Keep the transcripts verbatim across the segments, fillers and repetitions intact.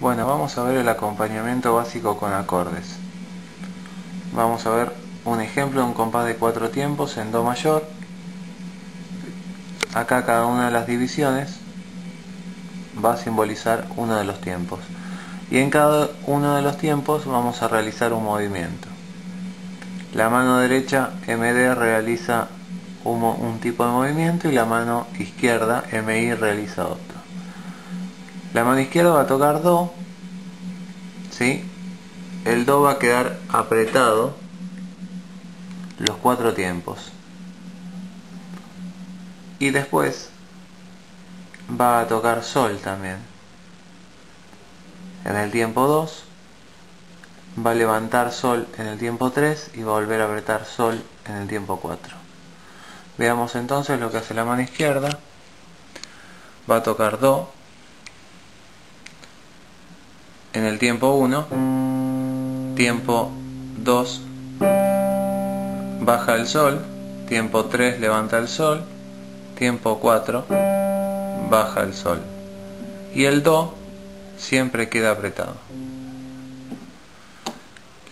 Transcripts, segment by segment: Bueno, vamos a ver el acompañamiento básico con acordes. Vamos a ver un ejemplo de un compás de cuatro tiempos en do mayor. Acá cada una de las divisiones va a simbolizar uno de los tiempos. Y en cada uno de los tiempos vamos a realizar un movimiento. La mano derecha, M D, realiza un, un tipo de movimiento, y la mano izquierda, M I, realiza otro. La mano izquierda va a tocar do, ¿sí? El do va a quedar apretado los cuatro tiempos. Y después va a tocar sol también. En el tiempo dos va a levantar sol en el tiempo tres y va a volver a apretar sol en el tiempo cuatro. Veamos entonces lo que hace la mano izquierda. Va a tocar do en el tiempo uno, tiempo dos baja el sol, tiempo tres levanta el sol, tiempo cuatro baja el sol, y el do siempre queda apretado.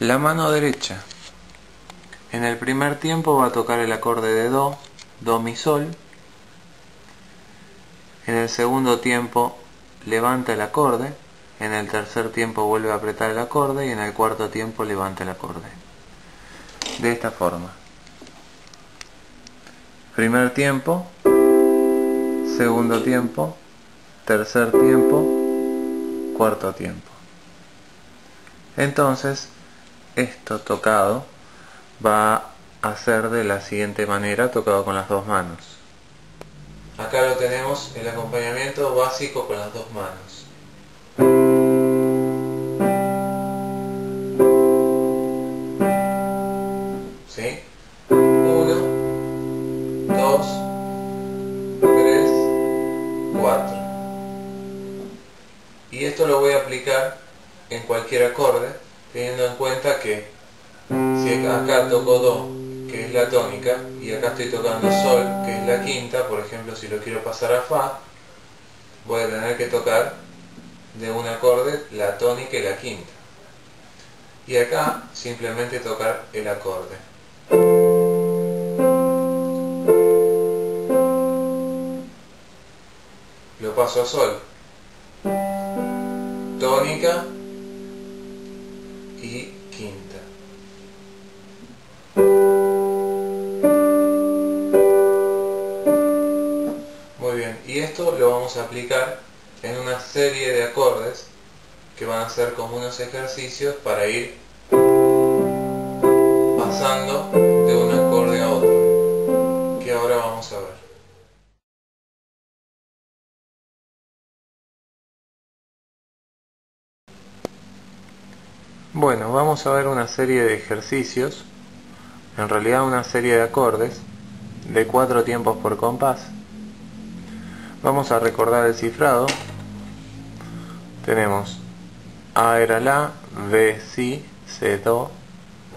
La mano derecha en el primer tiempo va a tocar el acorde de do, do mi sol. En el segundo tiempo levanta el acorde, en el tercer tiempo vuelve a apretar el acorde, y en el cuarto tiempo levanta el acorde. De esta forma: primer tiempo, segundo tiempo, tercer tiempo, cuarto tiempo. Entonces, esto tocado va a hacer de la siguiente manera, tocado con las dos manos. Acá lo tenemos, el acompañamiento básico con las dos manos. ¿Sí? uno, dos, cuatro. Y esto lo voy a aplicar en cualquier acorde, teniendo en cuenta que si acá toco do, que es la tónica, y acá estoy tocando sol, que es la quinta, por ejemplo, si lo quiero pasar a fa, voy a tener que tocar de un acorde la tónica y la quinta. Y acá simplemente tocar el acorde. Lo paso a sol, tónica y quinta. Muy bien, y esto lo vamos a aplicar en una serie de acordes que van a ser como unos ejercicios para ir pasando de un acorde a otro, que ahora vamos a ver. Bueno, vamos a ver una serie de ejercicios, en realidad una serie de acordes, de cuatro tiempos por compás. Vamos a recordar el cifrado. Tenemos A era la, B si, C do,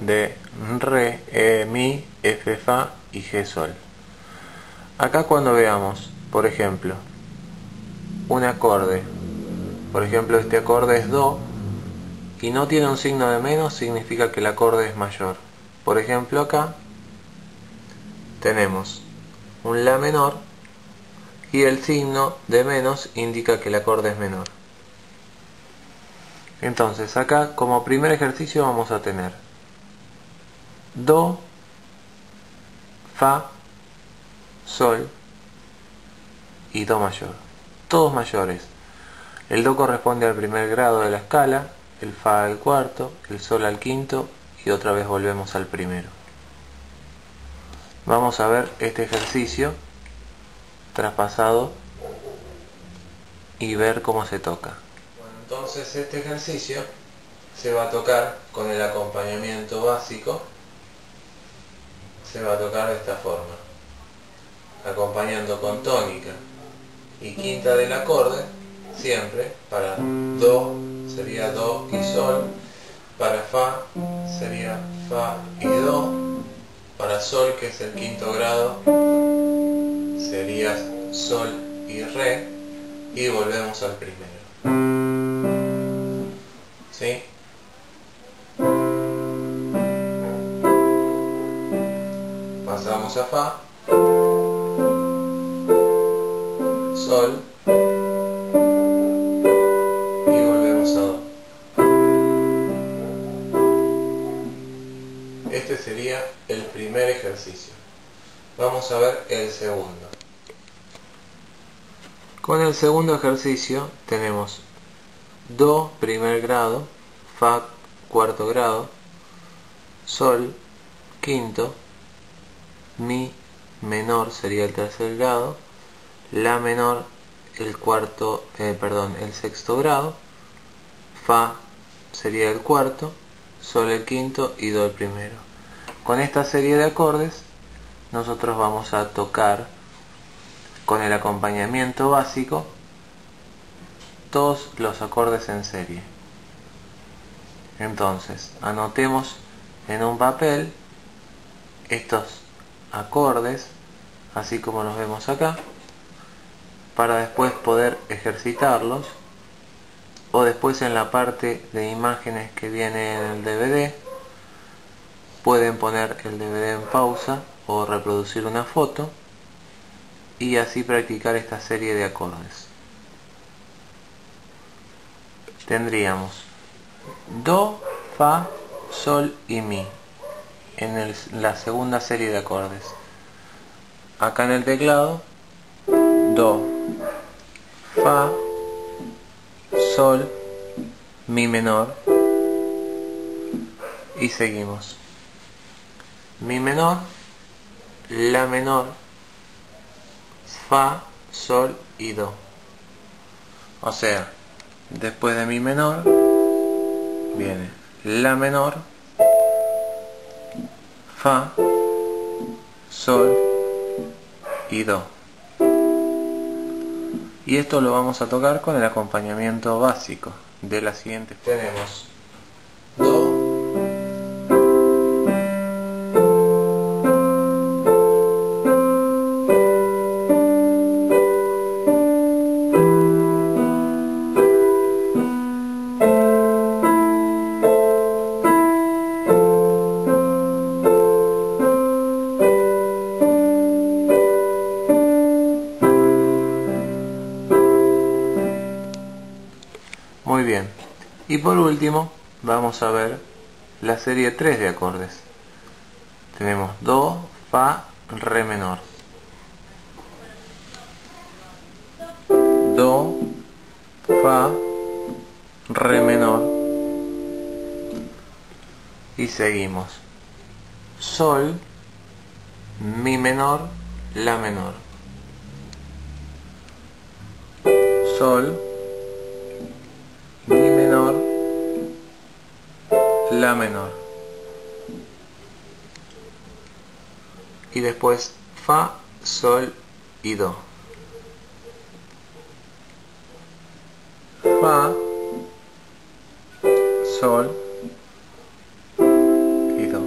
D re, E mi, F fa y G sol. Acá cuando veamos, por ejemplo, un acorde, por ejemplo este acorde es do, y no tiene un signo de menos, significa que el acorde es mayor. Por ejemplo, acá tenemos un la menor y el signo de menos indica que el acorde es menor. Entonces acá como primer ejercicio vamos a tener do, fa, sol y do mayor. Todos mayores. El do corresponde al primer grado de la escala, el fa al cuarto, el sol al quinto, y otra vez volvemos al primero. Vamos a ver este ejercicio traspasado y ver cómo se toca. Bueno, entonces este ejercicio se va a tocar con el acompañamiento básico. Se va a tocar de esta forma, acompañando con tónica y quinta del acorde, siempre para do sería do y sol, para fa sería fa y do, para sol, que es el quinto grado, sería sol y re, y volvemos al primero. ¿sí? Pasamos a Fa, Sol y volvemos a Do. Este sería el primer ejercicio. Vamos a ver el segundo. Con el segundo ejercicio tenemos Do primer grado, Fa cuarto grado, Sol quinto, Mi menor sería el tercer grado, La menor el cuarto, eh, perdón, el sexto grado, Fa sería el cuarto, Sol el quinto y Do el primero. Con esta serie de acordes nosotros vamos a tocar con el acompañamiento básico todos los acordes en serie. Entonces, anotemos en un papel estos acordes, así como los vemos acá, para después poder ejercitarlos, o después en la parte de imágenes que viene en el D V D, pueden poner el D V D en pausa o reproducir una foto y así practicar esta serie de acordes. Tendríamos Do, Fa, Sol y Mi en el, la segunda serie de acordes. Acá en el teclado, Do, Fa, Sol, Mi menor y seguimos. Mi menor, La menor, Fa, Sol y Do. O sea, después de Mi menor viene La menor, Fa, Sol y Do. Y esto lo vamos a tocar con el acompañamiento básico de la siguiente. Tenemos Do, bien. Y por último vamos a ver la serie tres de acordes. Tenemos Do, Fa, Re menor, Do, Fa, Re menor y seguimos. Sol, Mi menor, La menor, Sol, La menor y después Fa, Sol y Do. Fa, Sol y Do.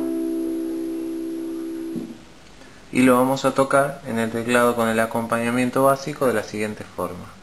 Y lo vamos a tocar en el teclado con el acompañamiento básico de la siguiente forma.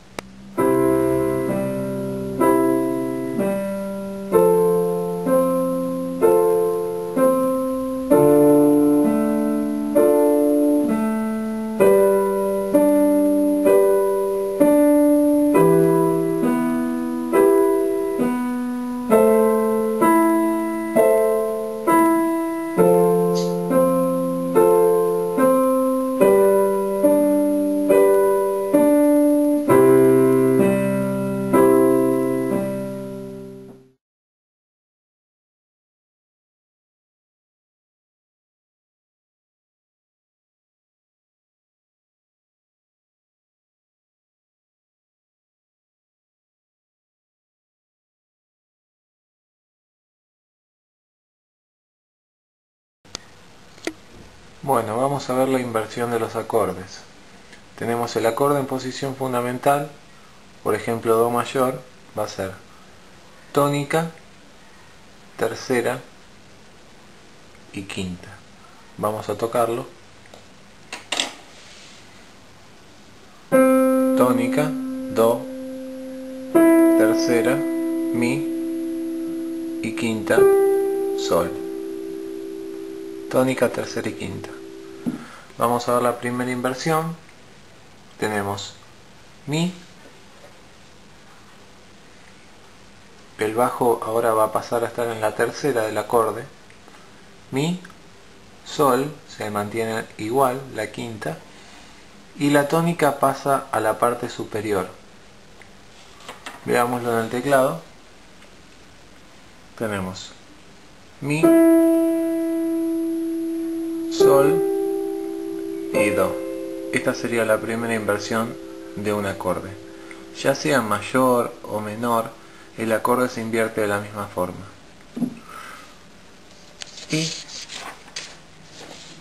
Bueno, vamos a ver la inversión de los acordes. Tenemos el acorde en posición fundamental, por ejemplo Do mayor, va a ser tónica, tercera y quinta. Vamos a tocarlo. Tónica, Do, tercera, Mi, y quinta, sol. Tónica tercera y quinta. Vamos a ver la primera inversión. Tenemos mi. El bajo ahora va a pasar a estar en la tercera del acorde. Mi, sol, se mantiene igual, la quinta. Y la tónica pasa a la parte superior. Veámoslo en el teclado. Tenemos mi, sol y do. Esta sería la primera inversión de un acorde. Ya sea mayor o menor, el acorde se invierte de la misma forma. Y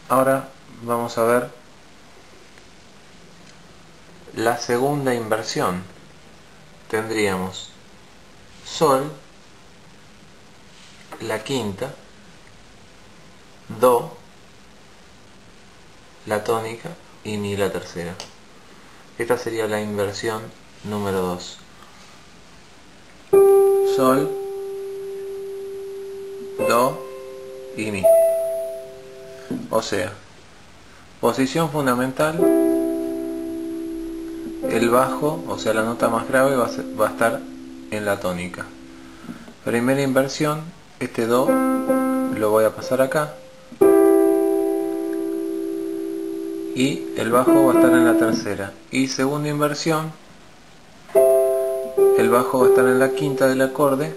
ahora vamos a ver la segunda inversión. Tendríamos sol, la quinta, do, la tónica y mi la tercera. Esta sería la inversión número dos. Sol, do y mi. O sea, posición fundamental, el bajo, o sea la nota más grave va a, ser, va a estar en la tónica. Primera inversión, este do lo voy a pasar acá y el bajo va a estar en la tercera. Y segunda inversión, el bajo va a estar en la quinta del acorde.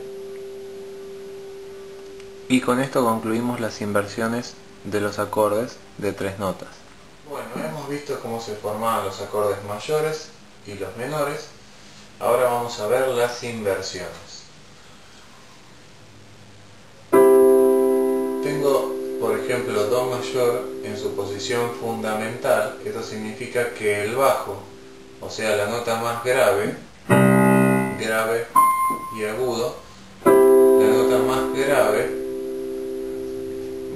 Y con esto concluimos las inversiones de los acordes de tres notas. Bueno, hemos visto cómo se formaban los acordes mayores y los menores. Ahora vamos a ver las inversiones. Tengo, por ejemplo, do mayor en su posición fundamental. Esto significa que el bajo, o sea la nota más grave, grave y agudo, la nota más grave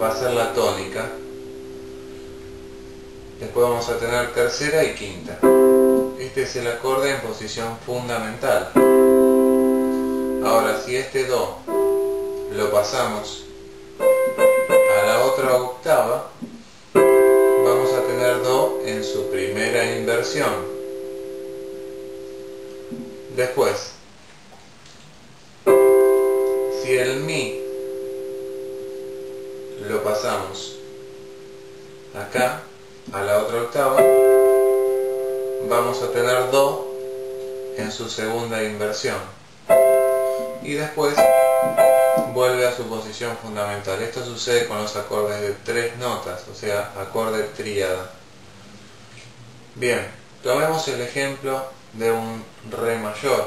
va a ser la tónica. Después vamos a tener tercera y quinta. Este es el acorde en posición fundamental. Ahora, si este do lo pasamos a la otra octava, vamos a tener do en su primera inversión. Después, si el mi lo pasamos acá a la otra octava, vamos a tener do en su segunda inversión. Y después vuelve a su posición fundamental. Esto sucede con los acordes de tres notas, o sea, acorde tríada. Bien, tomemos el ejemplo de un re mayor.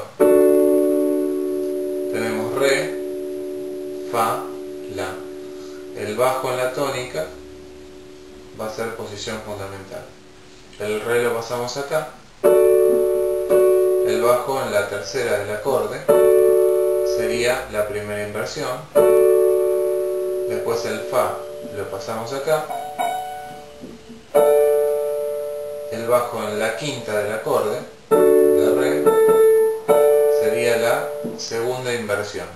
Tenemos re, fa, la. El bajo en la tónica va a ser posición fundamental. El re lo pasamos acá, el bajo en la tercera del acorde sería la primera inversión. Después el fa lo pasamos acá, el bajo en la quinta del acorde de re sería la segunda inversión.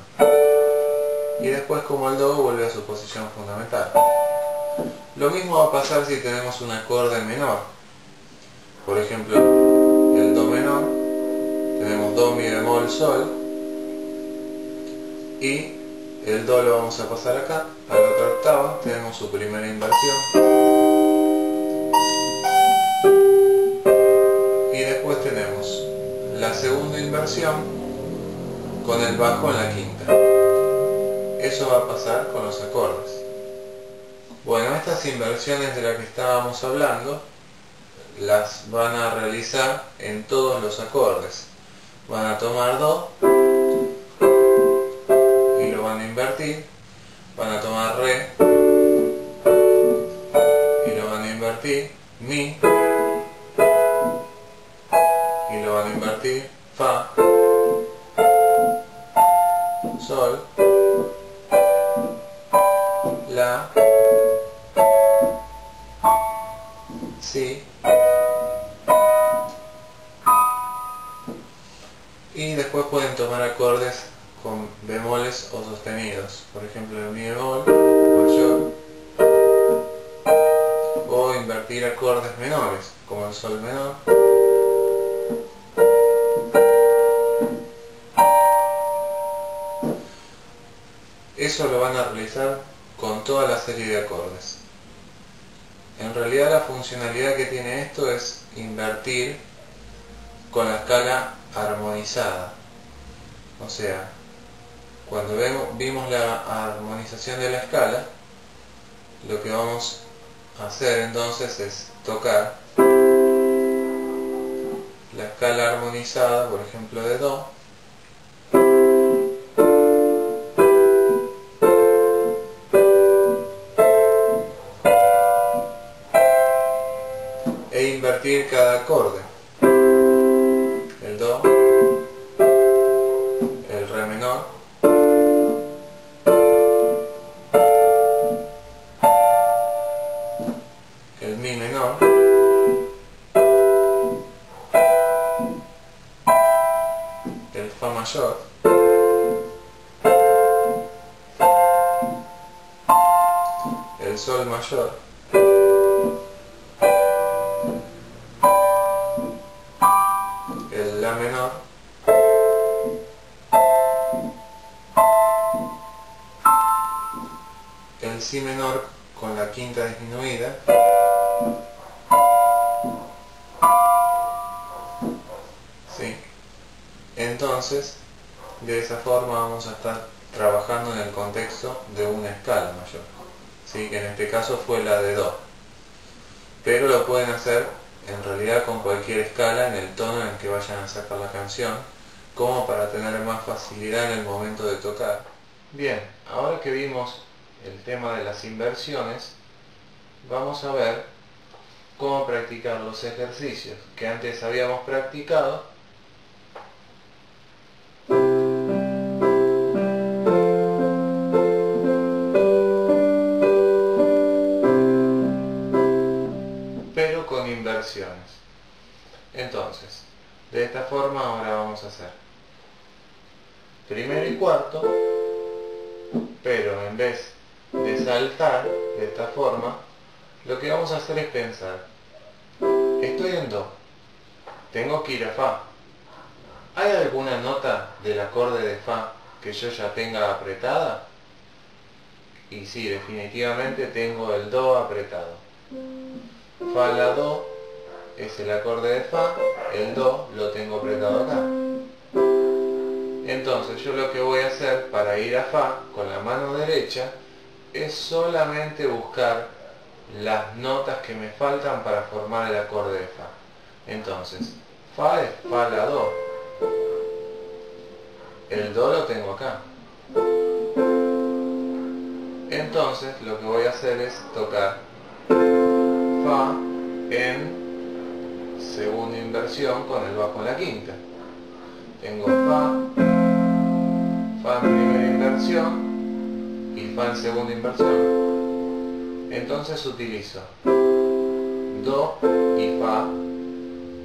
Y después, como el do, vuelve a su posición fundamental. Lo mismo va a pasar si tenemos un acorde menor. Por ejemplo, el do menor, tenemos do, mi bemol, sol, y el do lo vamos a pasar acá a la otra octava, tenemos su primera inversión. Tenemos la segunda inversión con el bajo en la quinta. Eso va a pasar con los acordes. Bueno, estas inversiones de las que estábamos hablando las van a realizar en todos los acordes. Van a tomar do y lo van a invertir. Van a tomar re y lo van a invertir. Mi y lo van a invertir, fa, sol, la, si. Y después pueden tomar acordes con bemoles o sostenidos, por ejemplo en mi bemol mayor, o invertir acordes menores como el sol menor, eso lo van a realizar con toda la serie de acordes. En realidad la funcionalidad que tiene esto es invertir con la escala armonizada, o sea, cuando vemos, vimos la armonización de la escala, lo que vamos a hacer entonces es tocar la escala armonizada, por ejemplo de do, e invertir cada acorde, el do, el re menor, el mi menor, el fa mayor, el sol mayor, el la menor, el si menor con la quinta disminuida, ¿sí? Entonces, de esa forma vamos a estar trabajando en el contexto de una escala mayor, ¿sí? Que en este caso fue la de do, pero lo pueden hacer en realidad con cualquier escala, en el tono en el que vayan a sacar la canción, como para tener más facilidad en el momento de tocar. Bien, ahora que vimos el tema de las inversiones, vamos a ver cómo practicar los ejercicios que antes habíamos practicado, pero con inversiones. Entonces, de esta forma ahora vamos a hacer primero y cuarto, pero en vez de saltar de esta forma, lo que vamos a hacer es pensar: estoy en do, tengo que ir a fa. ¿Hay alguna nota del acorde de fa que yo ya tenga apretada? Y sí, definitivamente tengo el do apretado. Fa la do es el acorde de fa, el do lo tengo apretado acá. Entonces yo lo que voy a hacer para ir a fa con la mano derecha es solamente buscar las notas que me faltan para formar el acorde de fa. Entonces, fa es fa la do, el do lo tengo acá. Entonces lo que voy a hacer es tocar fa en segunda inversión con el bajo en la quinta. Tengo fa, fa en primera inversión y fa en segunda inversión. Entonces utilizo do y fa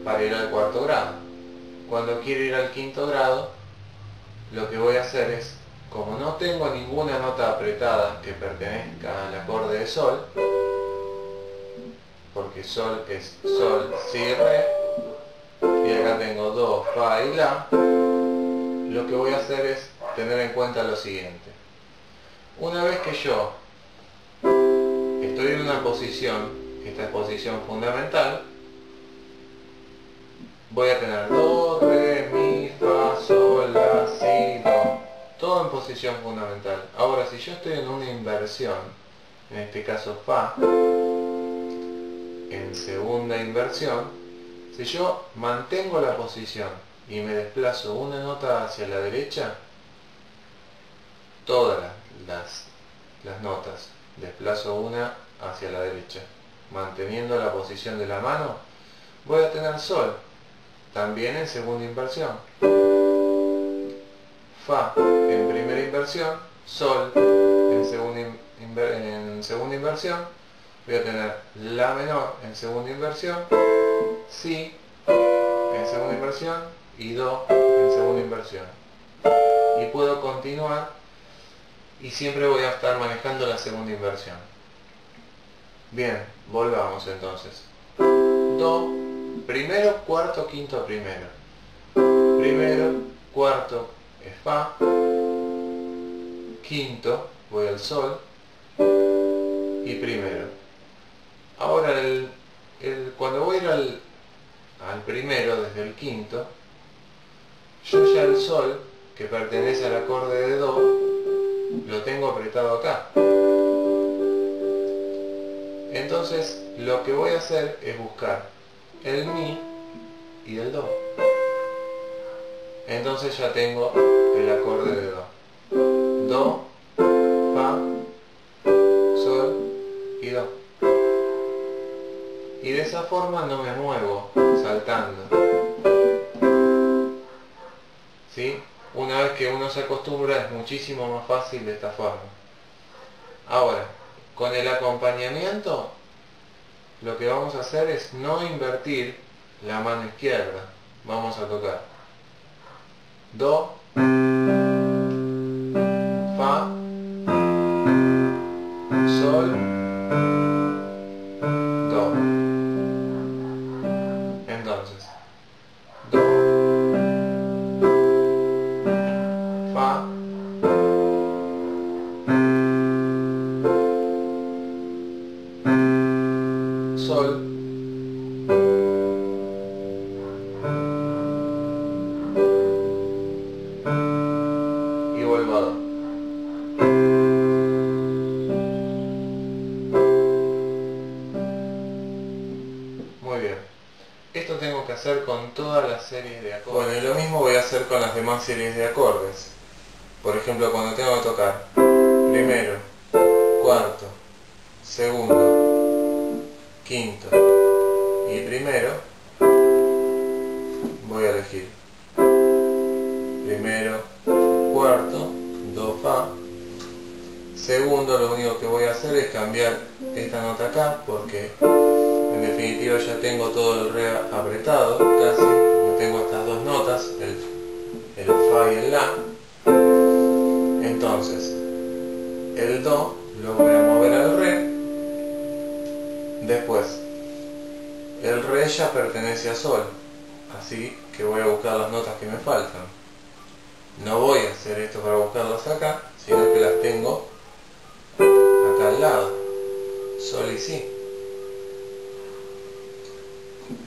para ir al cuarto grado. Cuando quiero ir al quinto grado, lo que voy a hacer es, como no tengo ninguna nota apretada que pertenezca al acorde de sol, porque sol es sol, si, re, y acá tengo do, fa y la, lo que voy a hacer es tener en cuenta lo siguiente: una vez que yo estoy en una posición, esta es posición fundamental, voy a tener do, re, mi, fa, sol, la, si, do, todo en posición fundamental. Ahora, si yo estoy en una inversión, en este caso fa, en segunda inversión, si yo mantengo la posición y me desplazo una nota hacia la derecha, todas las, las notas, desplazo una hacia la derecha, manteniendo la posición de la mano, voy a tener sol, también en segunda inversión, fa en primera inversión, sol en segunda, inver en segunda inversión, voy a tener la menor en segunda inversión, si en segunda inversión y do en segunda inversión. y puedo continuar, y siempre voy a estar manejando la segunda inversión. Bien, volvamos entonces. Do, primero, cuarto, quinto, primero. Primero, cuarto, es fa. Quinto, voy al sol. Y primero. Ahora, el, el, cuando voy a ir al, al primero, desde el quinto, yo ya el sol, que pertenece al acorde de do, lo tengo apretado acá. Entonces, lo que voy a hacer es buscar el mi y el do. Entonces ya tengo el acorde de do. Do, fa, sol y do. Y de esa forma no me muevo saltando. ¿Sí? Una vez que uno se acostumbra es muchísimo más fácil de esta forma. Ahora, con el acompañamiento, lo que vamos a hacer es no invertir la mano izquierda. Vamos a tocar do, fa, sol, do. Entonces, do, fa, sol, y vuelvo a do. Muy bien, esto tengo que hacer con todas las series de acordes. Bueno, y lo mismo voy a hacer con las demás series de acordes. Por ejemplo, cuando tengo que tocar primero, cuarto, segundo, quinto y primero, voy a elegir primero, cuarto, do, fa. Segundo, lo único que voy a hacer es cambiar esta nota acá, porque en definitiva ya tengo todo el re apretado, casi tengo estas dos notas, el, el fa y el la. Entonces el do lo voy a mover al re. Después, el re ya pertenece a sol, así que voy a buscar las notas que me faltan. No voy a hacer esto para buscarlas acá, sino que las tengo acá al lado, sol y si.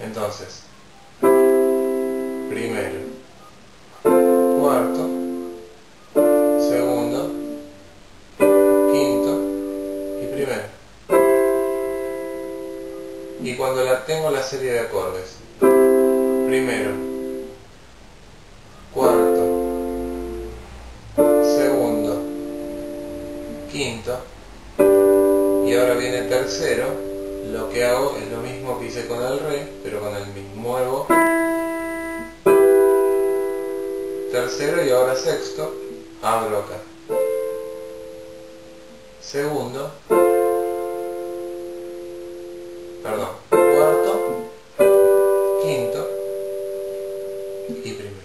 Entonces, primero, cuarto, segundo, quinto y primero. Y cuando la tengo la serie de acordes, primero, cuarto, segundo, quinto, y ahora viene tercero, lo que hago es lo mismo que hice con el re, pero con el mi, muevo, tercero y ahora sexto, abro acá, segundo, perdón, cuarto, quinto y primero.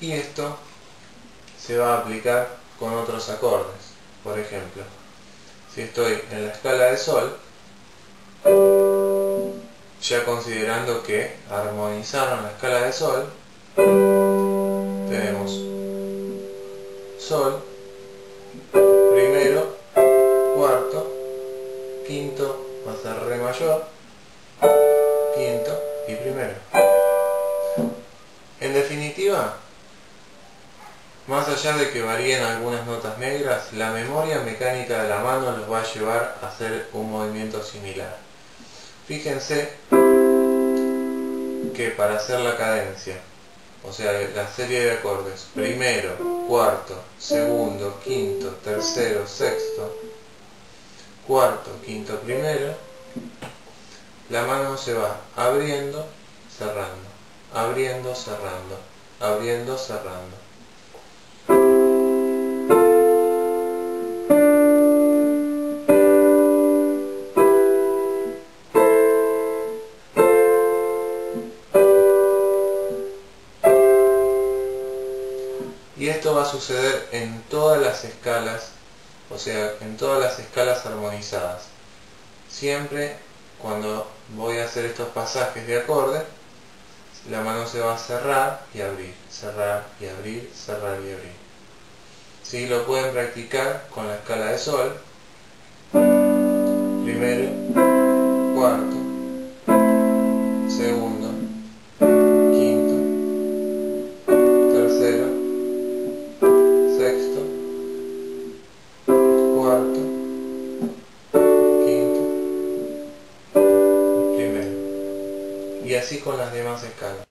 Y esto se va a aplicar con otros acordes. Por ejemplo, si estoy en la escala de sol, ya considerando que armonizaron la escala de sol, tenemos sol, primero, cuarto, quinto va a ser re mayor, quinto y primero. En definitiva, más allá de que varíen algunas notas negras, la memoria mecánica de la mano los va a llevar a hacer un movimiento similar. Fíjense que para hacer la cadencia, o sea, la serie de acordes, primero, cuarto, segundo, quinto, tercero, sexto, cuarto, quinto, primero, la mano se va abriendo, cerrando, abriendo, cerrando, abriendo, cerrando. va a suceder en todas las escalas, o sea, en todas las escalas armonizadas. Siempre cuando voy a hacer estos pasajes de acorde, la mano se va a cerrar y abrir, cerrar y abrir, cerrar y abrir. Sí, lo pueden practicar con la escala de sol, primero, cuarto, segundo, quinto, tercero, sexto, cuarto, quinto, primero, y así con las demás escalas.